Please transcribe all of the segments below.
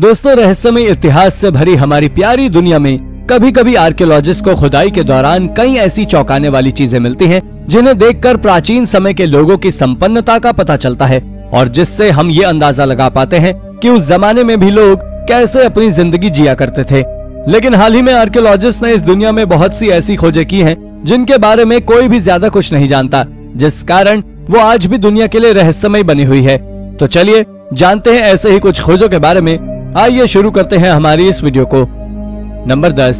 दोस्तों, रहस्यमय इतिहास से भरी हमारी प्यारी दुनिया में कभी कभी आर्कियोलॉजिस्ट को खुदाई के दौरान कई ऐसी चौंकाने वाली चीजें मिलती हैं, जिन्हें देखकर प्राचीन समय के लोगों की संपन्नता का पता चलता है और जिससे हम ये अंदाजा लगा पाते हैं कि उस जमाने में भी लोग कैसे अपनी जिंदगी जिया करते थे। लेकिन हाल ही में आर्कियोलॉजिस्ट ने इस दुनिया में बहुत सी ऐसी खोजें की हैं जिनके बारे में कोई भी ज्यादा कुछ नहीं जानता, जिस कारण वो आज भी दुनिया के लिए रहस्यमय बनी हुई है। तो चलिए जानते हैं ऐसे ही कुछ खोजों के बारे में। आइए शुरू करते हैं हमारी इस वीडियो को। Number 10,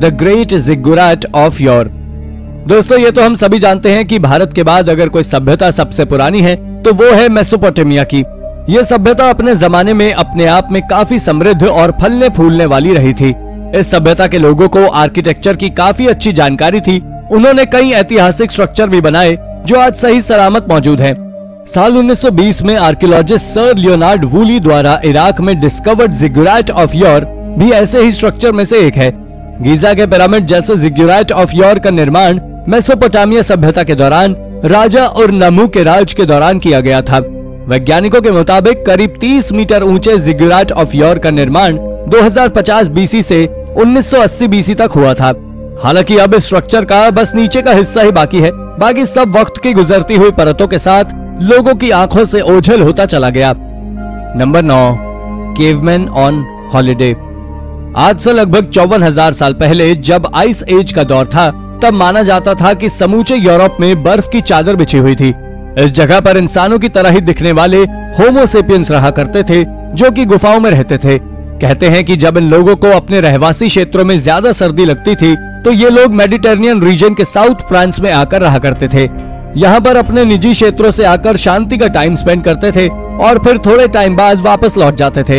the great ziggurat of Ur. दोस्तों, ये तो हम सभी जानते हैं कि भारत के बाद अगर कोई सभ्यता सबसे पुरानी है तो वो है मेसोपोटामिया की। यह सभ्यता अपने जमाने में अपने आप में काफी समृद्ध और फलने फूलने वाली रही थी। इस सभ्यता के लोगों को आर्किटेक्चर की काफी अच्छी जानकारी थी। उन्होंने कई ऐतिहासिक स्ट्रक्चर भी बनाए जो आज सही सलामत मौजूद हैं। साल 1920 में आर्कियोलॉजिस्ट सर लियोनार्ड वूली द्वारा इराक में डिस्कवर्ड जिगुराट ऑफ योर भी ऐसे ही स्ट्रक्चर में से एक है। गीजा के पिरामिड जैसे जिगुराट ऑफ योर का निर्माण मेसोपोटामिया सभ्यता के दौरान राजा उर-नम्मू के राज के दौरान किया गया था। वैज्ञानिकों के मुताबिक करीब 30 मीटर ऊंचे जिगुराट ऑफ योर का निर्माण 2050 बीसी से 1980 बीसी तक हुआ था। हालांकि अब इस स्ट्रक्चर का बस नीचे का हिस्सा ही बाकी है, बाकी सब वक्त की गुजरती हुई परतों के साथ लोगों की आंखों से ओझल होता चला गया। Number 9, caveman on holiday. आज से लगभग 54,000 साल पहले जब आइस एज का दौर था, तब माना जाता था कि समूचे यूरोप में बर्फ की चादर बिछी हुई थी। इस जगह पर इंसानों की तरह ही दिखने वाले होमो सेपियंस रहा करते थे, जो कि गुफाओं में रहते थे। कहते हैं कि जब इन लोगों को अपने रहवासी क्षेत्रों में ज्यादा सर्दी लगती थी तो ये लोग मेडिटेरेनियन रीजन के साउथ फ्रांस में आकर रहा करते थे। यहाँ पर अपने निजी क्षेत्रों से आकर शांति का टाइम स्पेंड करते थे और फिर थोड़े टाइम बाद वापस लौट जाते थे।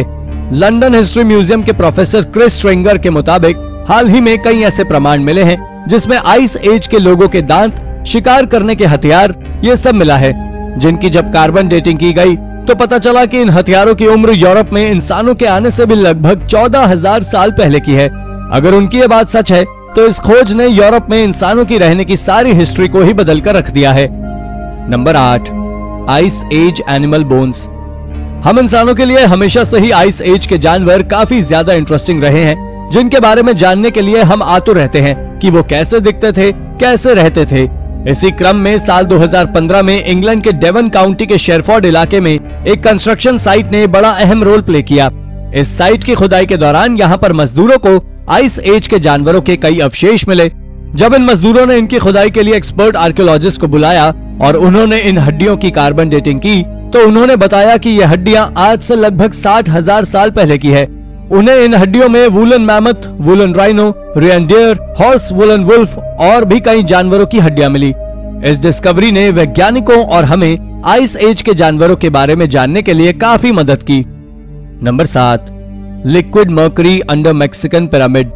लंदन हिस्ट्री म्यूजियम के प्रोफेसर क्रिस स्ट्रिंगर के मुताबिक हाल ही में कई ऐसे प्रमाण मिले हैं जिसमें आइस एज के लोगों के दांत, शिकार करने के हथियार, ये सब मिला है, जिनकी जब कार्बन डेटिंग की गई तो पता चला कि इन हथियारों की उम्र यूरोप में इंसानों के आने से भी लगभग 14,000 साल पहले की है। अगर उनकी ये बात सच है तो इस खोज ने यूरोप में इंसानों की रहने की सारी हिस्ट्री को ही बदल कर रख दिया है। Number 8, ice age animal bones. हम इंसानों के लिए हमेशा से ही आइस एज के जानवर काफी ज्यादा इंटरेस्टिंग रहे हैं, जिनके बारे में जानने के लिए हम आतुर रहते हैं कि वो कैसे दिखते थे, कैसे रहते थे। इसी क्रम में साल 2015 में इंग्लैंड के डेवन काउंटी के शेरफोर्ड इलाके में एक कंस्ट्रक्शन साइट ने बड़ा अहम रोल प्ले किया। इस साइट की खुदाई के दौरान यहाँ पर मजदूरों को आइस एज के जानवरों के कई अवशेष मिले। जब इन मजदूरों ने इनकी खुदाई के लिए एक्सपर्ट आर्कियोलॉजिस्ट को बुलाया और उन्होंने इन हड्डियों की कार्बन डेटिंग की तो उन्होंने बताया कि ये हड्डियां आज से लगभग 60,000 साल पहले की है। उन्हें इन हड्डियों में woollen mammoth, woollen rhino, reindeer, horse, woollen wolf और भी कई जानवरों की हड्डियां मिली। इस डिस्कवरी ने वैज्ञानिकों और हमें आइस एज के जानवरों के बारे में जानने के लिए काफी मदद की। Number 7, liquid mercury under Mexican pyramid.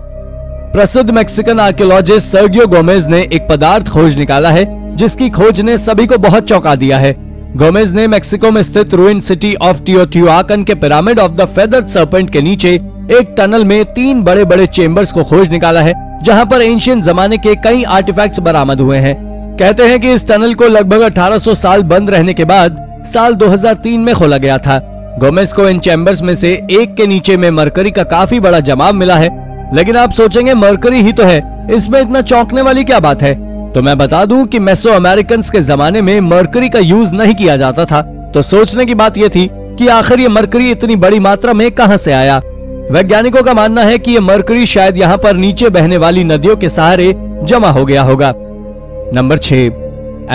प्रसिद्ध मैक्सिकन आर्कियोलॉजिस्ट सर्गियो गोमेज ने एक पदार्थ खोज निकाला है जिसकी खोज ने सभी को बहुत चौंका दिया है। गोमेज ने मेक्सिको में स्थित रूइन सिटी ऑफ टियोटिहुआकन के pyramid of the feathered serpent के नीचे एक टनल में 3 बड़े बड़े चेम्बर्स को खोज निकाला है, जहाँ पर एंशियंट जमाने के कई आर्टिफैक्ट्स बरामद हुए हैं। कहते हैं कि इस टनल को लगभग 1800 साल बंद रहने के बाद साल 2003 में खोला गया था। गोमेज को इन चैम्बर्स में से एक के नीचे में मरकरी का काफी बड़ा जमाव मिला है। लेकिन आप सोचेंगे मरकरी ही तो है, इसमें इतना चौंकने वाली क्या बात है? तो मैं बता दूं कि मेसो अमेरिकन्स के जमाने में मरकरी का यूज नहीं किया जाता था, तो सोचने की बात यह थी कि आखिर ये मरकरी इतनी बड़ी मात्रा में कहां से आया। वैज्ञानिकों का मानना है कि ये मरकरी शायद यहाँ पर नीचे बहने वाली नदियों के सहारे जमा हो गया होगा। Number 6,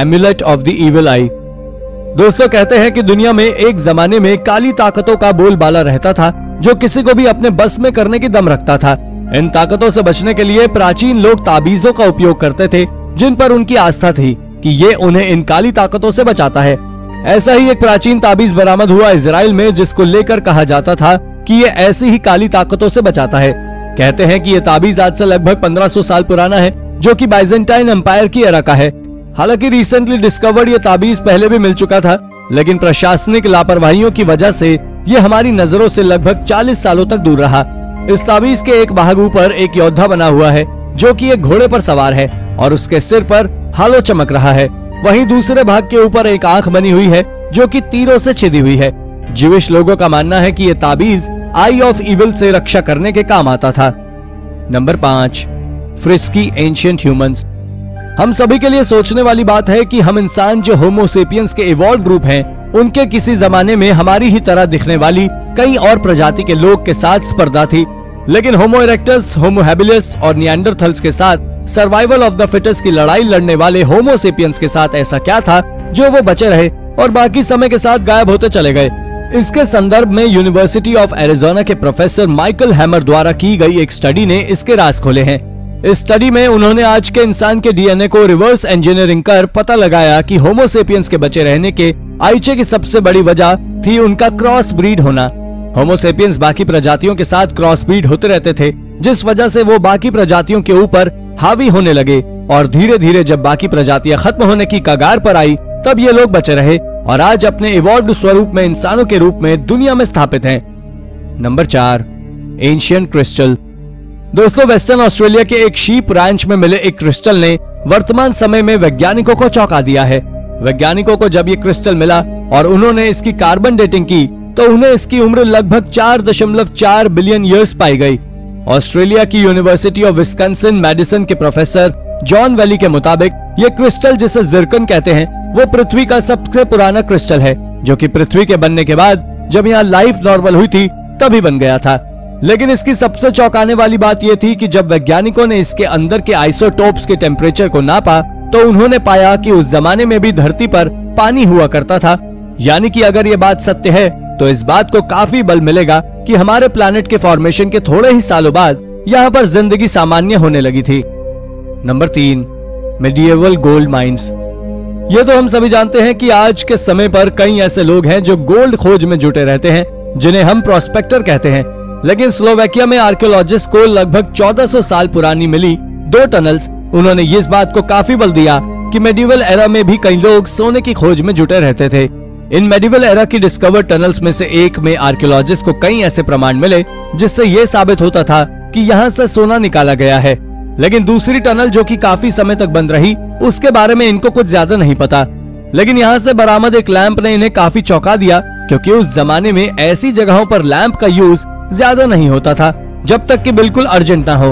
amulet of the evil eye. दोस्तों, कहते हैं कि दुनिया में एक जमाने में काली ताकतों का बोलबाला रहता था, जो किसी को भी अपने बस में करने की दम रखता था। इन ताकतों से बचने के लिए प्राचीन लोग ताबीजों का उपयोग करते थे, जिन पर उनकी आस्था थी कि ये उन्हें इन काली ताकतों से बचाता है। ऐसा ही एक प्राचीन ताबीज बरामद हुआ इजराइल में, जिसको लेकर कहा जाता था कि ये ऐसी ही काली ताकतों से बचाता है। कहते हैं कि ये ताबीज आज से लगभग 1500 साल पुराना है, जो कि बाइजेंटाइन एम्पायर की एरा का है। हालांकि रिसेंटली डिस्कवर्ड ये ताबीज पहले भी मिल चुका था, लेकिन प्रशासनिक लापरवाहियों की वजह से ये हमारी नजरों से लगभग 40 सालों तक दूर रहा। इस ताबीज के एक बाहु पर एक योद्धा बना हुआ है, जो कि एक घोड़े पर सवार है और उसके सिर पर हालो चमक रहा है। वहीं दूसरे भाग के ऊपर एक आंख बनी हुई है, जो कि तीरों से छिदी हुई है। जिविश लोगों का मानना है कि यह ताबीज आई ऑफ इविल से रक्षा करने के काम आता था। Number 5, frisky ancient humans. हम सभी के लिए सोचने वाली बात है कि हम इंसान जो होमो सेपियंस के इवॉल्व रूप हैं, उनके किसी जमाने में हमारी ही तरह दिखने वाली कई और प्रजाति के लोग के साथ स्पर्धा थी, लेकिन होमो इरेक्टस, होमो हैबिलिस और नियंडरथल्स के साथ सर्वाइवल ऑफ द फिटेस्ट की लड़ाई लड़ने वाले होमो सेपियंस के साथ ऐसा क्या था जो वो बचे रहे और बाकी समय के साथ गायब होते चले गए। इसके संदर्भ में यूनिवर्सिटी ऑफ एरिजोना के प्रोफेसर माइकल हैमर द्वारा की गई एक स्टडी ने इसके राज खोले हैं। इस स्टडी में उन्होंने आज के इंसान के डीएनए को रिवर्स इंजीनियरिंग कर पता लगाया कि होमो सेपियंस के बचे रहने के आईचे की सबसे बड़ी वजह थी उनका क्रॉस ब्रीड होना। होमो सेपियंस बाकी प्रजातियों के साथ क्रॉस ब्रीड होते रहते थे, जिस वजह से वो बाकी प्रजातियों के ऊपर हावी होने लगे और धीरे धीरे जब बाकी प्रजातियां खत्म होने की कगार पर आई तब ये लोग बचे रहे और आज अपने इवॉल्व्ड स्वरूप में इंसानों के रूप में दुनिया में स्थापित हैं। Number 4, ancient crystal. दोस्तों, वेस्टर्न ऑस्ट्रेलिया के एक शीप रैंच में मिले एक क्रिस्टल ने वर्तमान समय में वैज्ञानिकों को चौंका दिया है। वैज्ञानिकों को जब ये क्रिस्टल मिला और उन्होंने इसकी कार्बन डेटिंग की तो उन्हें इसकी उम्र लगभग 4.4 बिलियन ईयर्स पाई गई। ऑस्ट्रेलिया की यूनिवर्सिटी ऑफ विस्कॉन्सिन मेडिसन के प्रोफेसर जॉन वैली के मुताबिक ये क्रिस्टल, जिसे जिरकन कहते हैं, वो पृथ्वी का सबसे पुराना क्रिस्टल है जो कि पृथ्वी के बनने के बाद जब यहाँ लाइफ नॉर्मल हुई थी तभी बन गया था। लेकिन इसकी सबसे चौंकाने वाली बात यह थी कि जब वैज्ञानिकों ने इसके अंदर के आइसोटोप्स के टेम्परेचर को नापा तो उन्होंने पाया कि उस जमाने में भी धरती पर पानी हुआ करता था। यानी कि अगर ये बात सत्य है तो इस बात को काफी बल मिलेगा कि हमारे प्लैनेट के फॉर्मेशन के थोड़े ही सालों बाद यहाँ पर जिंदगी सामान्य होने लगी थी। Number 3, medieval gold mines. ये तो हम सभी जानते हैं कि आज के समय पर कई ऐसे लोग हैं जो गोल्ड खोज में जुटे रहते हैं, जिन्हें हम प्रोस्पेक्टर कहते हैं। लेकिन स्लोवाकिया में आर्कियोलॉजिस्ट को लगभग 1400 साल पुरानी मिली 2 टनल्स। उन्होंने इस बात को काफी बल दिया कि मेडिवल एरा में भी कई लोग सोने की खोज में जुटे रहते थे। इन मेडिवल एरा की डिस्कवर्ड टनल्स में से एक में आर्कियोलॉजिस्ट को कई ऐसे प्रमाण मिले जिससे ये साबित होता था कि यहाँ से सोना निकाला गया है। लेकिन दूसरी टनल जो कि काफी समय तक बंद रही, उसके बारे में इनको कुछ ज्यादा नहीं पता। लेकिन यहाँ से बरामद एक लैंप ने इन्हें काफी चौंका दिया, क्योंकि उस जमाने में ऐसी जगहों पर लैंप का यूज ज्यादा नहीं होता था जब तक कि बिल्कुल अर्जेंट ना हो।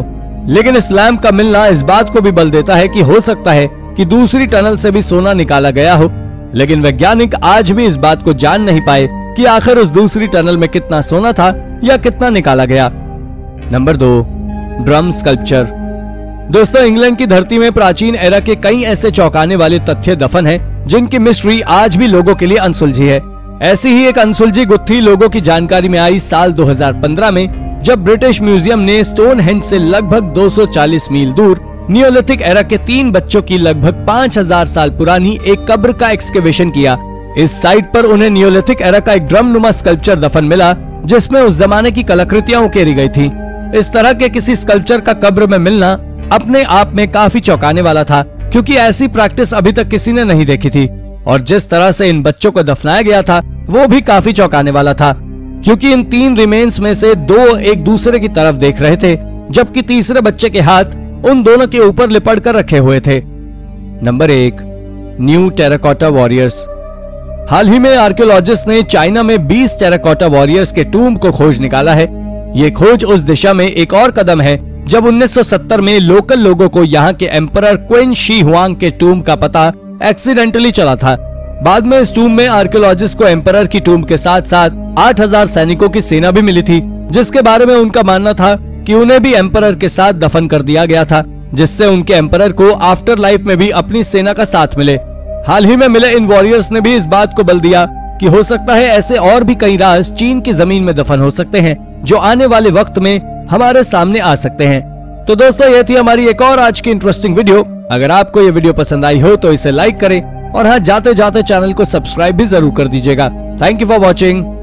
लेकिन इस लैंप का मिलना इस बात को भी बल देता है कि हो सकता है कि दूसरी टनल से भी सोना निकाला गया हो। लेकिन वैज्ञानिक आज भी इस बात को जान नहीं पाए कि आखिर उस दूसरी टनल में कितना सोना था या कितना निकाला गया। Number 2, drum sculpture. दोस्तों, इंग्लैंड की धरती में प्राचीन एरा के कई ऐसे चौंकाने वाले तथ्य दफन हैं, जिनकी मिस्ट्री आज भी लोगों के लिए अनसुलझी है। ऐसी ही एक अनसुलझी गुत्थी लोगों की जानकारी में आई साल 2015 में, जब ब्रिटिश म्यूजियम ने स्टोनहेंज से लगभग 240 मील दूर नियोलिथिक एरा के 3 बच्चों की लगभग 5000 साल पुरानी एक कब्र का एक्सकेवेशन किया। इस साइट पर उन्हें नियोलिथिक एरा का एक ड्रम नुमा स्कल्पचर दफन मिला, जिसमें उस जमाने की कलाकृतियाँ उकेरी गयी थी। इस तरह के किसी स्कल्पचर का कब्र में मिलना अपने आप में काफी चौंकाने वाला था, क्योंकि ऐसी प्रैक्टिस अभी तक किसी ने नहीं देखी थी। और जिस तरह से इन बच्चों को दफनाया गया था वो भी काफी चौंकाने वाला था, क्योंकि इन 3 रिमेन्स में से 2 एक दूसरे की तरफ देख रहे थे, जबकि तीसरे बच्चे के हाथ उन दोनों के ऊपर लिपट कर रखे हुए थे। Number 1, new terracotta warriors. हाल ही में आर्कियोलॉजिस्ट ने चाइना में 20 टेराकोटा वॉरियर्स के टूम्ब को खोज निकाला है। ये खोज उस दिशा में एक और कदम है जब 1970 में लोकल लोगों को यहाँ के एम्परर क्विन शी हुआंग के टूम्ब का पता एक्सीडेंटली चला था। बाद में इस टूम्ब में आर्कियोलॉजिस्ट को एम्परर की टूम्ब के साथ साथ 8000 सैनिकों की सेना भी मिली थी, जिसके बारे में उनका मानना था कि उन्हें भी एम्परर के साथ दफन कर दिया गया था, जिससे उनके एम्परर को आफ्टर लाइफ में भी अपनी सेना का साथ मिले। हाल ही में मिले इन वॉरियर्स ने भी इस बात को बल दिया कि हो सकता है ऐसे और भी कई राज चीन की जमीन में दफन हो सकते हैं, जो आने वाले वक्त में हमारे सामने आ सकते हैं। तो दोस्तों, ये थी हमारी एक और आज की इंटरेस्टिंग वीडियो। अगर आपको ये वीडियो पसंद आई हो तो इसे लाइक करें और हाँ, जाते जाते चैनल को सब्सक्राइब भी जरूर कर दीजिएगा। Thank you for watching.